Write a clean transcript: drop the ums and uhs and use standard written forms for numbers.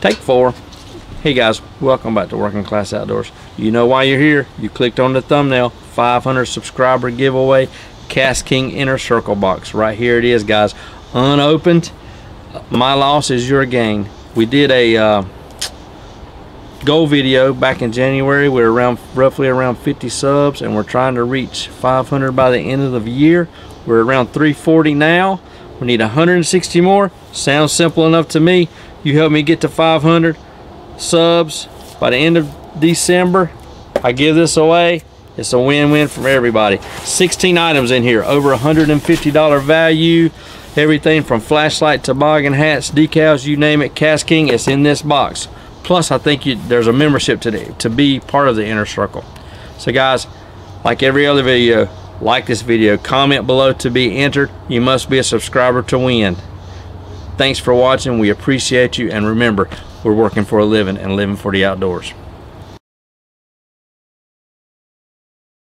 Take 4. Hey guys, welcome back to Working Class Outdoors. You know why you're here. You clicked on the thumbnail. 500 subscriber giveaway, KastKing Inner Circle box. Right here it is, guys. Unopened. My loss is your gain. We did a goal video back in January. We're roughly around 50 subs, and we're trying to reach 500 by the end of the year. We're around 340 now. We need 160 more. Sounds simple enough to me. You help me get to 500 subs by the end of December. I give this away. It's a win-win for everybody. 16 items in here, over $150 value. Everything from flashlight, toboggan hats, decals, you name it, KastKing, it's in this box. Plus, I think there's a membership to be part of the Inner Circle. So guys, like every other video, like this video, comment below to be entered. You must be a subscriber to win. Thanks for watching. We appreciate you. And remember, we're working for a living and living for the outdoors.